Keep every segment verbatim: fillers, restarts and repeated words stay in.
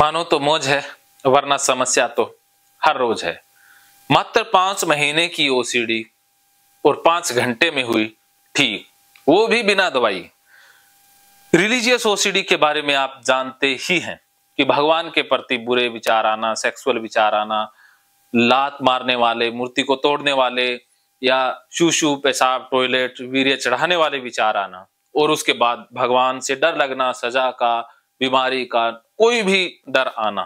मानो तो मौज है, वरना समस्या तो हर रोज है। मात्र पांच महीने की ओसीडी और पांच घंटे में हुई ठीक, वो भी बिना दवाई। रिलीजियस ओसीडी के बारे में आप जानते ही हैं कि भगवान के प्रति बुरे विचार आना, सेक्सुअल विचार आना, लात मारने वाले, मूर्ति को तोड़ने वाले या शूशू पेशाब टॉयलेट वीर्य चढ़ाने वाले विचार आना, और उसके बाद भगवान से डर लगना, सजा का, बीमारी का कोई भी डर आना।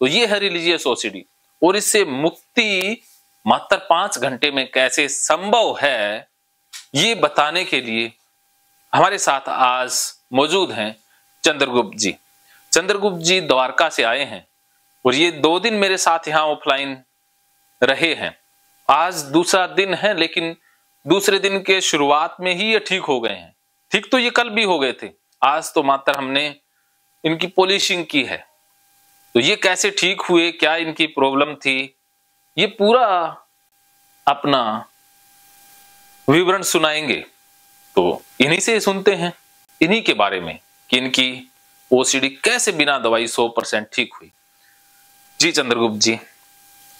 तो ये है रिलीजियस ओसीडी, और इससे मुक्ति मात्र पांच घंटे में कैसे संभव है, ये बताने के लिए हमारे साथ आज मौजूद हैं चंद्रगुप्त जी। चंद्रगुप्त जी द्वारका से आए हैं और ये दो दिन मेरे साथ यहाँ ऑफलाइन रहे हैं। आज दूसरा दिन है, लेकिन दूसरे दिन के शुरुआत में ही ये ठीक हो गए हैं। ठीक तो ये कल भी हो गए थे, आज तो मात्र हमने इनकी पॉलिशिंग की है। तो ये कैसे ठीक हुए, क्या इनकी प्रॉब्लम थी, ये पूरा अपना विवरण सुनाएंगे। तो इन्हीं से सुनते हैं, इन्हीं के बारे में कि इनकी ओसीडी कैसे बिना दवाई सौ परसेंट ठीक हुई। जी चंद्रगुप्त जी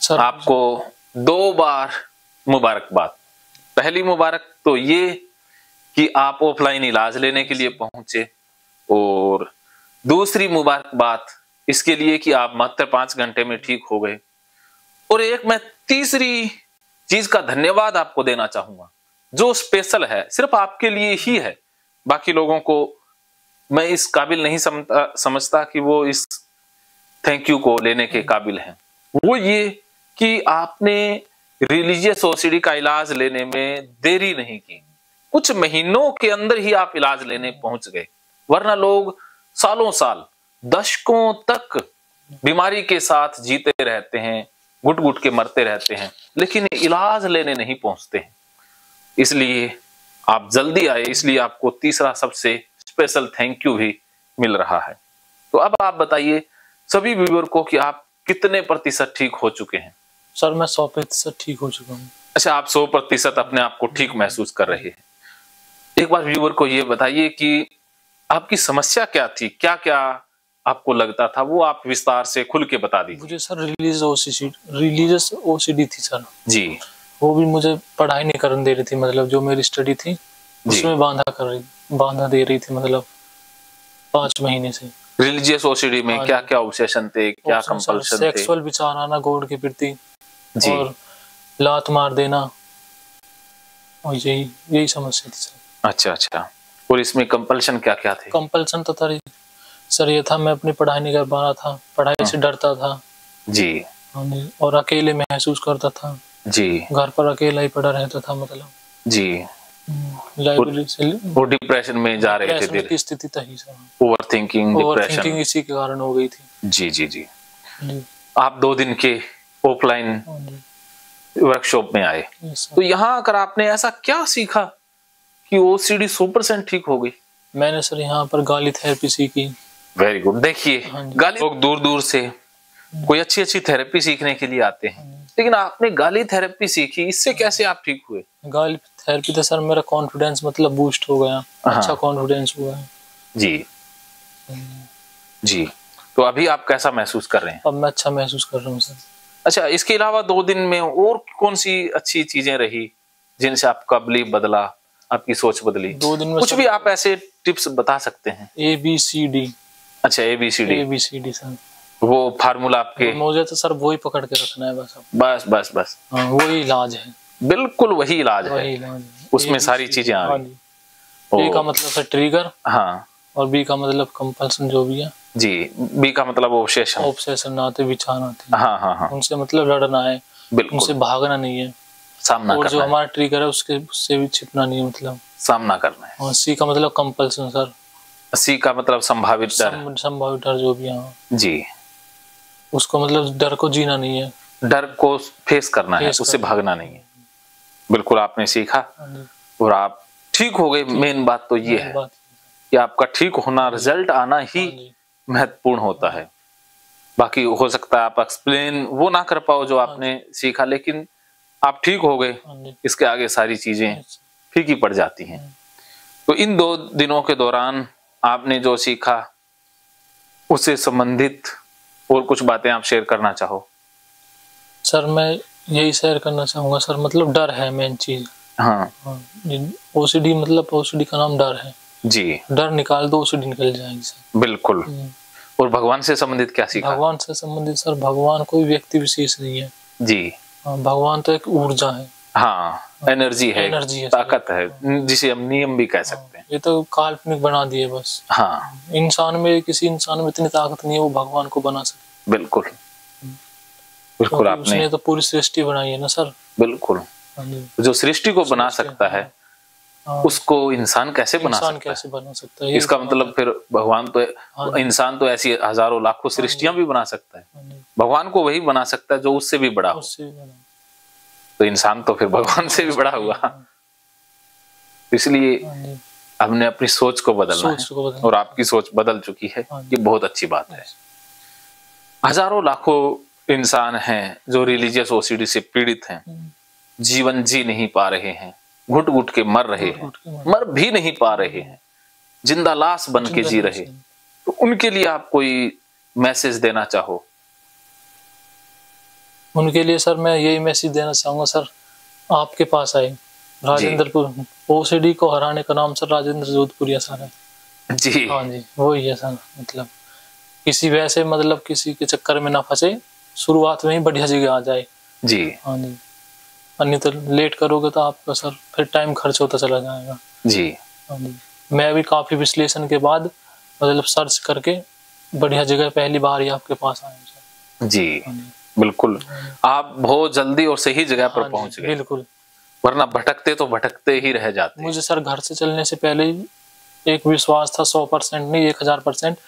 सर, आपको दो बार मुबारकबाद। पहली मुबारक तो ये कि आप ऑफलाइन इलाज लेने के लिए पहुंचे, और दूसरी मुबारकबाद इसके लिए कि आप मात्र पांच घंटे में ठीक हो गए। और एक मैं तीसरी चीज का धन्यवाद आपको देना चाहूंगा जो स्पेशल है, सिर्फ आपके लिए ही है। बाकी लोगों को मैं इस काबिल नहीं समता, समझता कि वो इस थैंक यू को लेने के काबिल हैं। वो ये कि आपने रिलीजियस ओसीडी का इलाज लेने में देरी नहीं की, कुछ महीनों के अंदर ही आप इलाज लेने पहुंच गए। वरना लोग सालों साल, दशकों तक बीमारी के साथ जीते रहते हैं, घुट घुट के मरते रहते हैं, लेकिन इलाज लेने नहीं पहुंचते हैं। इसलिए आप जल्दी आए, इसलिए आपको तीसरा सबसे स्पेशल थैंक यू भी मिल रहा है। तो अब आप बताइए सभी व्यूअर को कि आप कितने प्रतिशत ठीक हो चुके हैं। सर मैं सौ प्रतिशत ठीक हो चुका हूँ। अच्छा, आप सौ प्रतिशत अपने आप को ठीक महसूस कर रहे हैं। एक बार व्यूअर को ये बताइए कि आपकी समस्या क्या थी, क्या क्या आपको लगता था, वो आप विस्तार से खुल के बता दीजिए। मुझे sir religious OCD religious OCD थी सर जी। वो भी मुझे पढ़ाई नहीं करने दे रही थी, मतलब जो मेरी स्टडी थी उसमें बांधा कर रही बांधा दे रही थी, मतलब पांच महीने से। रिलीजियस ओसीडी में क्या क्या ऑब्सेशन थे, क्या कंपल्शन थे? सेक्सुअल विचार आना गॉड के प्रति, और लात मार देना, और यही यही समस्या थी सर। अच्छा अच्छा, और इसमें कंपल्शन क्या क्या थे? कंपल्शन तो था सर ये था, मैं अपनी पढ़ाई नहीं कर पा रहा था, पढ़ाई से डरता था जी, और अकेले महसूस करता था जी, घर पर अकेला ही पड़ा रहता था, मतलब जी लाइब्रेरी से। वो डिप्रेशन में जा रहे थे, की स्थिति थी सर, ओवरथिंकिंग, डिप्रेशन इसी के कारण हो गई थी जी जी जी। आप दो दिन के ऑफलाइन वर्कशॉप में आए, तो यहाँ आकर आपने ऐसा क्या सीखा कि ओसीडी सौ परसेंट ठीक हो गई? मैंने सर यहाँ पर गाली थेरेपी सीखी। Very good. देखिए गाली, लोग दूर दूर से कोई अच्छी अच्छी थेरेपी सीखने के लिए आते हैं, लेकिन आपने गाली थेरेपी सीखी, इससे कैसे आप ठीक हुए? गाली थेरेपी से सर मेरा कॉन्फिडेंस मतलब बूस्ट हो गया, अच्छा कॉन्फिडेंस हुआ जी जी। तो अभी आप कैसा महसूस कर रहे हैं? अब मैं अच्छा महसूस कर रहा हूँ सर। अच्छा, इसके अलावा दो दिन में और कौन सी अच्छी चीजें रही जिनसे आपका बिलीफ बदला, आपकी सोच बदली? दो दिन में कुछ भी आप ऐसे टिप्स बता सकते हैं? A B C D. अच्छा, A B C D. A B C D sir, वो फार्मूला आपके? मुझे तो सर वो ही पकड़ के रखना है बस बस बस बस हाँ, वही इलाज है, बिल्कुल वही इलाज वही है, है। उसमें सारी चीजें आ गई। ए का मतलब सर ट्रिगर, हाँ, और बी का मतलब कंपल्सन, जो भी है जी। बी का मतलब ऑब्सेशन, ऑब्सेशन आते विचार आते हाँ हाँ हाँ, उनसे मतलब लड़ना है, उनसे भागना नहीं है, सामना करना है। और जो हमारा ट्रिगर है उसके उससे भी छिपना नहीं है, मतलब सामना करना है। और सी का मतलब कंपल्सन सर, सी का मतलब संभावित डर, संभावित डर जो भी हाँ जी, उसको मतलब डर को जीना नहीं है, डर को फेस करना है, उससे भागना नहीं है। बिल्कुल आपने सीखा और आप ठीक हो गए। मेन बात तो ये है कि आपका ठीक होना, रिजल्ट आना ही महत्वपूर्ण होता है। बाकी हो सकता है आप एक्सप्लेन वो ना कर पाओ जो आपने सीखा, लेकिन आप ठीक हो गए, इसके आगे सारी चीजें फीकी पड़ जाती हैं। तो इन दो दिनों के दौरान आपने जो सीखा उससे संबंधित और कुछ बातें आप शेयर करना चाहो। सर मैं यही शेयर करना चाहूँगा सर, मतलब डर है मेन चीज। हाँ, ओसीडी मतलब ओसीडी का नाम डर है जी। डर निकाल दो ओसीडी निकल जाएगी सर। बिल्कुल। और भगवान से संबंधित क्या सीखा? भगवान से संबंधित सर, भगवान कोई व्यक्ति विशेष नहीं है जी। भगवान तो एक ऊर्जा है। हाँ, एनर्जी है, एनर्जी है, ताकत है, जिसे हम नियम भी कह सकते हैं। ये तो काल्पनिक बना दिए बस। हाँ, इंसान में, किसी इंसान में इतनी ताकत नहीं है वो भगवान को बना सके। बिल्कुल बिल्कुल। तो आपने उसने तो पूरी सृष्टि बनाई है ना सर। बिल्कुल। जो सृष्टि को बना सकता है उसको इंसान कैसे बना इंसान सकता कैसे बना सकता है? इसका मतलब फिर भगवान तो, इंसान तो ऐसी हजारों लाखों सृष्टियां भी बना सकता है, भगवान को वही बना सकता है जो उससे भी बड़ा हो। तो इंसान तो फिर भगवान से भी बड़ा हुआ। इसलिए हमने अपनी सोच को बदलना है और आपकी सोच बदल चुकी है, ये बहुत अच्छी बात है। हजारों लाखों इंसान हैं जो रिलीजियस ओसीडी से पीड़ित हैं, जीवन जी नहीं पा रहे हैं, घुट घुट के मर रहे हैं, मर भी नहीं पा रहे हैं, जिंदा लाश बन के जी रहे। तो उनके लिए आप कोई मैसेज देना चाहो? उनके लिए सर मैं यही मैसेज देना चाहूंगा सर, आपके पास आए राजेंद्रपुर। ओसीडी को हराने का नाम सर राजेंद्र जोधपुरिया सर है जी। हाँ जी, वही है सर। मतलब किसी वैसे मतलब किसी के चक्कर में ना फंसे, शुरुआत में ही बढ़िया जगह आ जाए जी। हाँ जी, अन्य तो लेट करोगे तो आपका सर फिर टाइम खर्च होता चला जाएगा जी। मैं भी काफी विश्लेषण के बाद मतलब सर्च करके बढ़िया जगह पहली बार ही आपके पास आया सर जी। बिल्कुल, आप बहुत जल्दी और सही जगह पर पहुंच गए। बिल्कुल, वरना भटकते तो भटकते ही रह जाते। मुझे सर घर से चलने से पहले ही एक विश्वास था, सौ परसेंट नहीं एक हजार परसेंट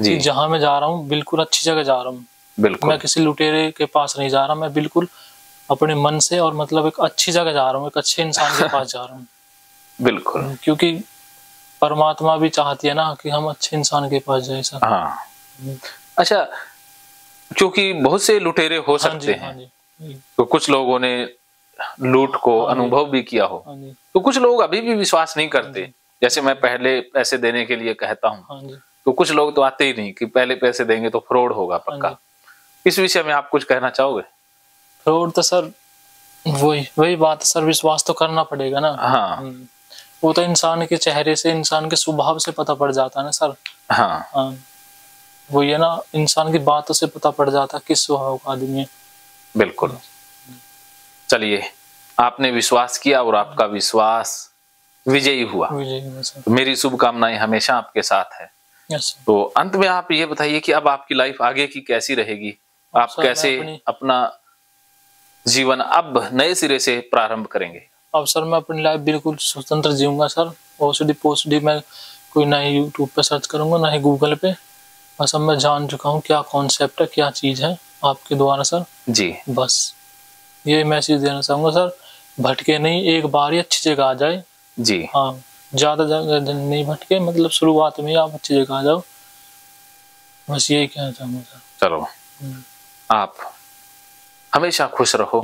जी, जहाँ मैं जा रहा हूँ बिल्कुल अच्छी जगह जा रहा हूँ। बिल्कुल, मैं किसी लुटेरे के पास नहीं जा रहा, मैं बिल्कुल अपने मन से और मतलब एक अच्छी जगह जा रहा हूँ, एक अच्छे इंसान के पास जा रहा हूँ। बिल्कुल, क्योंकि परमात्मा भी चाहती है ना कि हम अच्छे इंसान के पास जाए सर। हाँ। अच्छा, क्योंकि बहुत से लुटेरे हो सकते हैं, तो कुछ लोगों ने लूट को अनुभव भी किया हो, तो कुछ लोग अभी भी विश्वास नहीं करते। जैसे मैं पहले पैसे देने के लिए कहता हूँ तो कुछ लोग तो आते ही नहीं कि पहले पैसे देंगे तो फ्रॉड होगा पक्का। इस विषय में आप कुछ कहना चाहोगे? फ्रॉड तो सर वही वही बात है सर, विश्वास तो करना पड़ेगा ना। हाँ, वो तो इंसान के चेहरे से, इंसान के स्वभाव से पता पड़ जाता है ना सर। हाँ, हाँ। वो ये ना, इंसान की बातों से पता पड़ जाता किस स्वभाव का आदमी है। बिल्कुल। चलिए, आपने विश्वास किया और आपका विश्वास विजयी हुआ, विजयी हुआ सर। मेरी शुभकामनाएं हमेशा आपके साथ है। तो अंत में आप ये बताइए कि अब आपकी लाइफ आगे की कैसी रहेगी, आप कैसे अपना जीवन अब नए सिरे से प्रारंभ करेंगे? अब सर मैं अपनी लाइफ बिल्कुल स्वतंत्र जीऊंगा सर। ओसीडी पोसीडी मैं कोई ना ही यूट्यूब पे सर्च करूंगा ना ही गूगल पे, बस अब मैं जान चुका हूँ क्या कॉन्सेप्ट है, क्या चीज है आपके द्वारा सर जी। बस ये मैसेज देना चाहूंगा सर, भटके नहीं, एक बार ही अच्छी जगह आ जाए जी। हाँ, ज्यादा जगह नहीं भटके, मतलब शुरुआत में आप अच्छी जगह आ जाओ, बस यही कहना चाहूंगा सर। चलो, आप हमेशा खुश रहो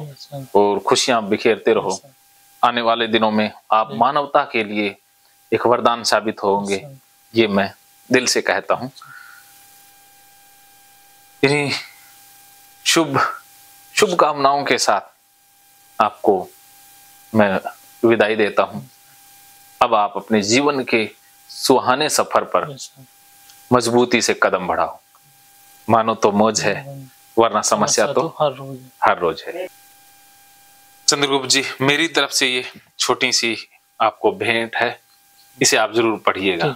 और खुशियां बिखेरते रहो। आने वाले दिनों में आप मानवता के लिए एक वरदान साबित होंगे, ये मैं दिल से कहता हूं। इन्हीं शुभ शुभकामनाओं के साथ आपको मैं विदाई देता हूं। अब आप अपने जीवन के सुहाने सफर पर मजबूती से कदम बढ़ाओ। मानो तो मौज है, वरना समस्या तो हर रोज हर रोज है। चंद्रगुप्त जी, मेरी तरफ से ये छोटी सी आपको भेंट है, इसे आप जरूर पढ़िएगा।